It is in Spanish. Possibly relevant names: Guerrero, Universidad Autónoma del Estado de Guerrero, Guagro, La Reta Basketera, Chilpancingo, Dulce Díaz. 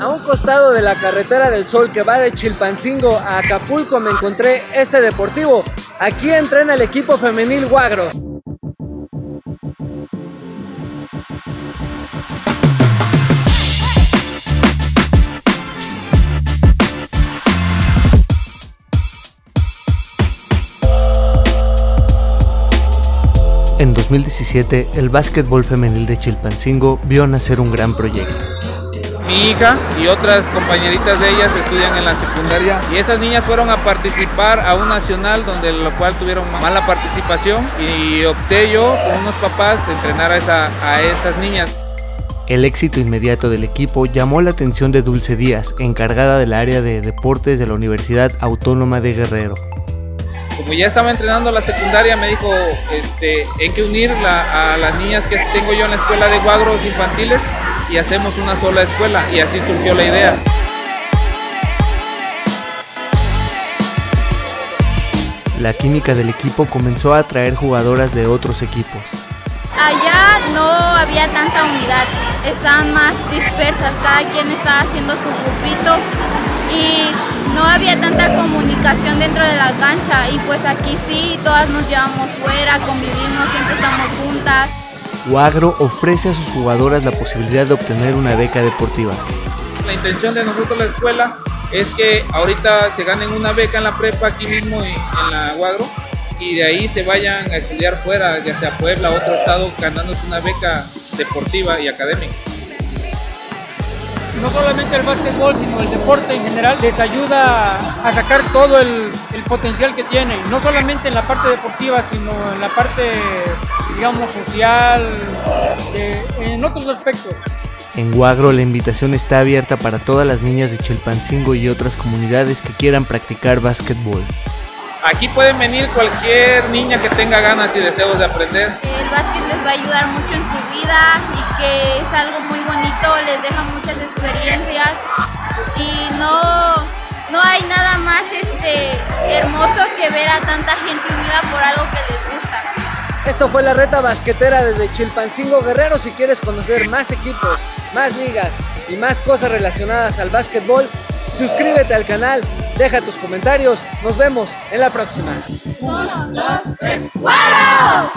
A un costado de la carretera del Sol que va de Chilpancingo a Acapulco me encontré este deportivo. Aquí entrena el equipo femenil Guagro. En 2017, el básquetbol femenil de Chilpancingo vio nacer un gran proyecto. Mi hija y otras compañeritas de ellas estudian en la secundaria y esas niñas fueron a participar a un nacional donde lo cual tuvieron mala participación y opté yo con unos papás a entrenar a esas niñas. El éxito inmediato del equipo llamó la atención de Dulce Díaz, encargada del área de deportes de la Universidad Autónoma de Guerrero. Como ya estaba entrenando la secundaria, me dijo, hay que unir a las niñas que tengo yo en la escuela de Guagros infantiles y hacemos una sola escuela, y así surgió la idea. La química del equipo comenzó a atraer jugadoras de otros equipos. Allá no había tanta unidad, estaban más dispersas, cada quien estaba haciendo su grupito y no había tanta comunicación dentro de la cancha, y pues aquí sí, todas nos llevamos fuera, convivimos, siempre estamos juntas. Guagro ofrece a sus jugadoras la posibilidad de obtener una beca deportiva. La intención de nosotros la escuela es que ahorita se ganen una beca en la prepa aquí mismo en la Guagro y de ahí se vayan a estudiar fuera, ya sea Puebla o otro estado, ganándose una beca deportiva y académica. No solamente el básquetbol, sino el deporte en general les ayuda a sacar todo el potencial que tienen, no solamente en la parte deportiva, sino en la parte, digamos, social, en otros aspectos. En Guagro la invitación está abierta para todas las niñas de Chilpancingo y otras comunidades que quieran practicar básquetbol. Aquí pueden venir cualquier niña que tenga ganas y deseos de aprender. El básquet les va a ayudar mucho en su vida y que es algo muy bonito, les deja muchas experiencias y no hay nada más hermoso que ver a tanta gente unida por algo que les gusta. Esto fue la reta basquetera desde Chilpancingo, Guerrero. Si quieres conocer más equipos, más ligas y más cosas relacionadas al básquetbol, suscríbete al canal, deja tus comentarios, nos vemos en la próxima. 1, 2, 3, ¡Guaro!